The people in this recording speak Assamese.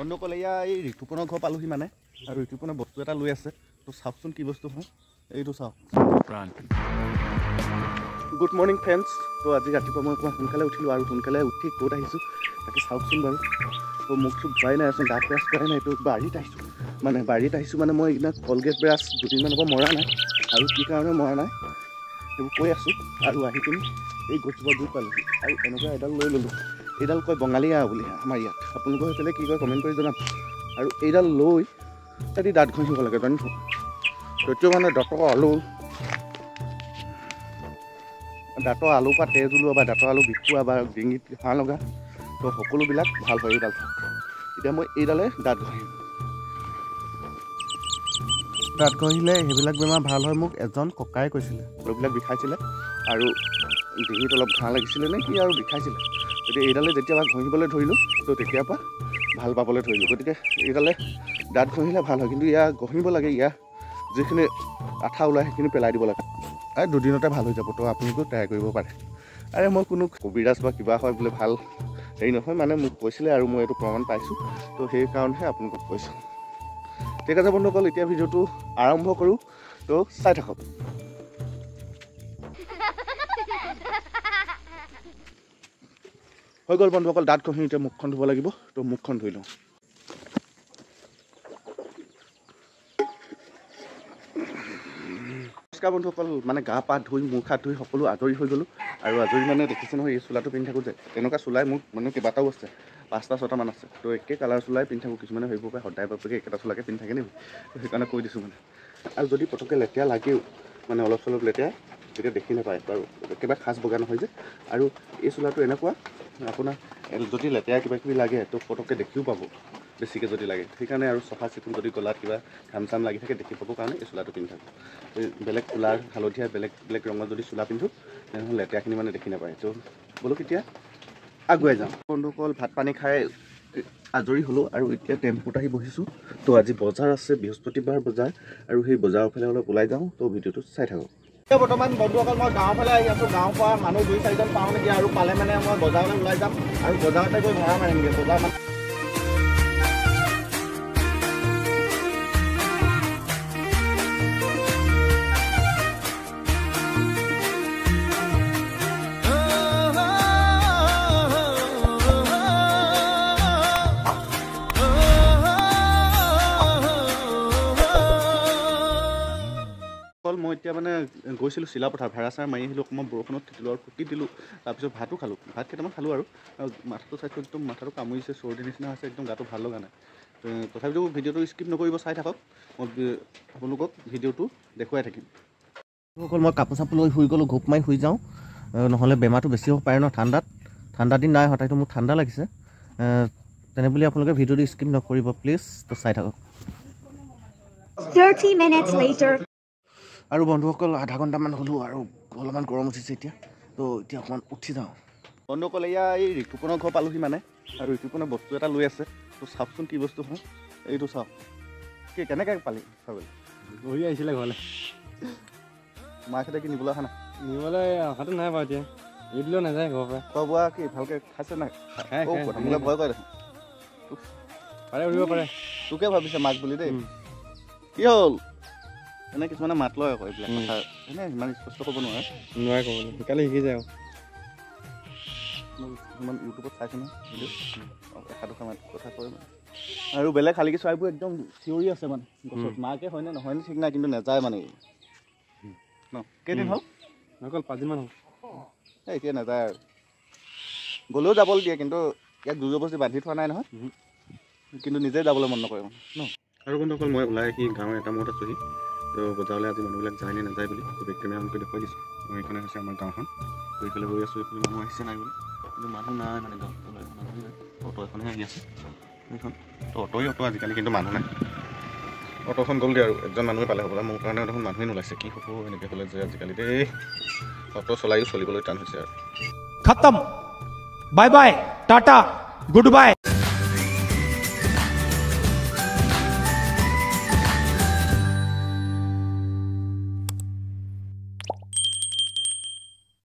অন্য কলেয়া এই ঋতুপনৰ ঘৰ পালোহি মানে আৰু ঋতুপনৰ বস্তু এটা লৈ আছে তো চাওকচোন কি বস্তু হয় এইটো চাওক প্ৰাণ গুড মৰ্নিং ফ্ৰেণ্ডছ তো আজি ৰাতিপুৱা মই সোনকালে উঠিলো আৰু সোনকালে উঠি ক'ত আহিছো তাকে চাওকচোন বাৰু তো মুখটো ভৰাই নাই আছে গা ব্ৰাছ কৰা নাই তো বাৰীত আহিছো মানে মই ইনা কলগেট ব্ৰাছ দুদিনমানৰ পৰা মৰা নাই আৰু কি কাৰণে মৰা নাই মই কৈ আছো আৰু আহি তুমি এই গছজোপা গুৰি পালো আৰু এনেকুৱা এডাল লৈ ললো এইডাল কয় বঙালীয়া বুলি আমাৰ ইয়াত আপোনালোকৰ সেইফালে কি কয় কমেণ্ট কৰি জনাম আৰু এইডাল লৈ তাতে দাঁত ঘঁহিব লাগে জানি তেতিয়া মানে দাঁতৰ আলু পৰা তেজ ওলোৱা বা দাঁতৰ আলু বিকুৱা বা ডিঙিত হাঁহ লগা তো সকলোবিলাক ভাল হয় এইডাল এতিয়া মই এইডালে দাঁত ঘঁহিম দাঁত ঘঁহিলে সেইবিলাক বেমাৰ ভাল হয় মোক এজন ককাই কৈছিলে এইবিলাক বিষাইছিলে আৰু ডিঙিত অলপ ঘাঁহ লাগিছিলে নে কি আৰু বিষাইছিলে গতিকে এইডালে যেতিয়া ঘঁহিবলৈ ধৰিলোঁ তো তেতিয়াৰ পৰা ভাল পাবলৈ ধৰিলোঁ গতিকে এইডালে দাঁত ঘঁহিলে ভাল হয় কিন্তু ইয়াৰ ঘঁহিব লাগে ইয়াৰ যিখিনি আঠা ওলায় সেইখিনি পেলাই দিব লাগে আৰু দুদিনতে ভাল হৈ যাব তো আপোনালোকেও ট্ৰাই কৰিব পাৰে আৰে মই কোনো কবিৰাজ বা কিবা হয় বোলে ভাল হেৰি নহয় মানে মোক কৈছিলে আৰু মই এইটো প্ৰমাণ পাইছোঁ তো সেইকাৰণেহে আপোনালোকক কৈছোঁ ঠিক আছে বন্ধুসকল এতিয়া ভিডিঅ'টো আৰম্ভ কৰোঁ তো চাই থাকক হৈ গ'ল বন্ধুসকল দাঁত ঘঁহি এতিয়া মুখখন ধুব লাগিব তো মুখখন ধুই লওঁ নমস্কাৰ বন্ধুসকল মানে গা পা ধুই মুখ হাত ধুই সকলো আজৰি হৈ গ'লোঁ আৰু আজৰি মানে দেখিছে নহয় এই চোলাটো পিন্ধি থাকোঁ যে এনেকুৱা চোলাই মোৰ মানে কেইবাটাও আছে 5-6টামান আছে তো একে কালাৰ চোলাই পিন্ধি থাকোঁ কিছুমানে ভাবিব পাৰে সদায় বাপেকে একেটা চোলাকে পিন্ধি থাকে নি সেইকাৰণে কৈ দিছোঁ মানে আৰু যদি পটককৈ লেতেৰা লাগেও মানে অলপ চলপ লেতেৰা তেতিয়া দেখি নাপায় বাৰু একেবাৰে সাজ বগা নহয় যে আৰু এই চোলাটো এনেকুৱা আপোনাৰ যদি লেতেৰা কিবাকিবি লাগে তো পটককৈ দেখিও পাব বেছিকৈ যদি লাগে সেইকাৰণে আৰু চফা চিকুণ যদি গলাত কিবা ঘাম চাম লাগি থাকে দেখি পাবৰ কাৰণে এই চোলাটো পিন্ধি থাকোঁ বেলেগ কোলাৰ হালধীয়া বেলেগ বেলেগ ৰঙৰ যদি চোলা পিন্ধোঁ তেনেহ'লে লেতেৰাখিনি মানে দেখি নাপায় তো বোলো এতিয়া আগুৱাই যাওঁ বন্ধুসকল ভাত পানী খাই আজৰি হ'লোঁ আৰু এতিয়া টেম্পুত আহি বহিছোঁ তো আজি বজাৰ আছে বৃহস্পতিবাৰ বজাৰ আৰু সেই বজাৰৰ ফালে অলপ ওলাই যাওঁ তো ভিডিঅ'টো চাই থাকক বৰ্তমান বন্ধুসকল মই গাঁৱৰ ফালে আহি আছোঁ গাঁৱৰ পৰা মানুহ 2-4জন পাওঁ নেকি আৰু পালে মানে মই বজাৰলৈ ওলাই যাম আৰু বজাৰতে গৈ ভাড়া মাৰিমগৈ বজাৰ মানে মই এতিয়া মানে গৈছিলোঁ চিলাপথাৰ ভাড়া চাৰা মাৰি আহিলোঁ অকণমান বৰষুণত থাকিলোঁ আৰু কুটি দিলোঁ তাৰপিছত ভাতো খালোঁ ভাত কেইটামান খালোঁ আৰু মাথাটো চাইছোঁ একদম মাথাটো কামুৰিছে চৰ্দি নিচিনা হৈছে একদম গাটো ভাল লগা নাই তথাপিতো ভিডিঅ'টো স্কিপ নকৰিব চাই থাকক মই আপোনালোকক ভিডিঅ'টো দেখুৱাই থাকিম অকল মই কাপোৰ চাপোৰ লৈ শুই গ'লোঁ ঘোপ মাৰি শুই যাওঁ নহ'লে বেমাৰটো বেছি হ'ব পাৰে ন ঠাণ্ডাত ঠাণ্ডা দিন নাই হঠাইতো মোৰ ঠাণ্ডা লাগিছে তেনে বুলি আপোনালোকে ভিডিঅ'টো স্কিপ নকৰিব প্লিজ তো চাই থাকক 30 minutes later আৰু বন্ধুসকল আধা ঘণ্টামান হ'লোঁ আৰু অলপমান গৰম উঠিছে এতিয়া তো এতিয়া অকণমান উঠি যাওঁ বন্ধুসকল এয়া এই ঋতুপনৰ ঘৰ পালোহি মানে আৰু ঋতুপনৰ বস্তু এটা লৈ আছে তো চাওকচোন কি বস্তু হয় এইটো চাওক কি কেনেকৈ পালি চাবলৈ ঘূৰি আহিছিলে ঘৰলৈ মাকহঁতে কি নিবলৈ অহা নাই নিবলৈ অহাটো নাই বাৰু এতিয়া এই দিলেও নাযায় ঘৰৰ পৰা খোৱা বোৱা কি ভালকৈ খাইছে নাই মোলৈ ভয় কৰে পাৰে উৰিব পাৰে তোকে ভাবিছে মাক বুলি দেই কি হ'ল এনে কিছুমানে মাত লয় আকৌ এইবিলাক কথা এনে ইমান স্পষ্ট ক'ব নোৱাৰে ক'ব কালি শিকি যায় ইমান ইউটিউবত চাইছোঁ ন এষা দুষা মাত কথা কয় মানে আৰু বেলেগ শালিকি চৰাইবোৰ একদম চিঞৰি আছে মানে গছত মাকে হয়নে নহয়নে ঠিক নাই কিন্তু নাযায় মানে ন কেইদিন হ'ল অকল 5 দিনমান হ'ল এই এতিয়া নাযায় আৰু গ'লেও যাবলৈ দিয়ে কিন্তু ইয়াক জোৰ জবৰদস্তি বান্ধি থোৱা নাই নহয় কিন্তু নিজে যাবলৈ মন নকৰে মানে ন আৰু কিন্তু অকল মই ওলাই আহি গাঁৱৰ এটা মূৰত আছোঁহি তো বজাৰলৈ আজি মানুহবিলাক যায় নে নাযায় বুলি বেক কেমেৰা অন কৰি দেখুৱাই দিছোঁ আৰু এইখনে হৈছে আমাৰ গাঁওখন তো এইফালে গৈ আছোঁ এইফালে মানুহ আহিছে নাই বুলি কিন্তু মানুহ নাই মানে গাঁৱত অ'টো এখনহে আহি আছে এইখন তো অ'টো আজিকালি কিন্তু মানুহ নাই অ'টোখন গ'লগৈ আৰু এজন মানুহে পালে হ'বলা মোৰ কাৰণে দেখোন মানুহেই নোলাইছে কি হ'ব এনেকৈ হ'লে যে আজিকালি দেই অ'টো চলায়ো চলিবলৈ টান হৈছে আৰু খতম bye bye Tata good bye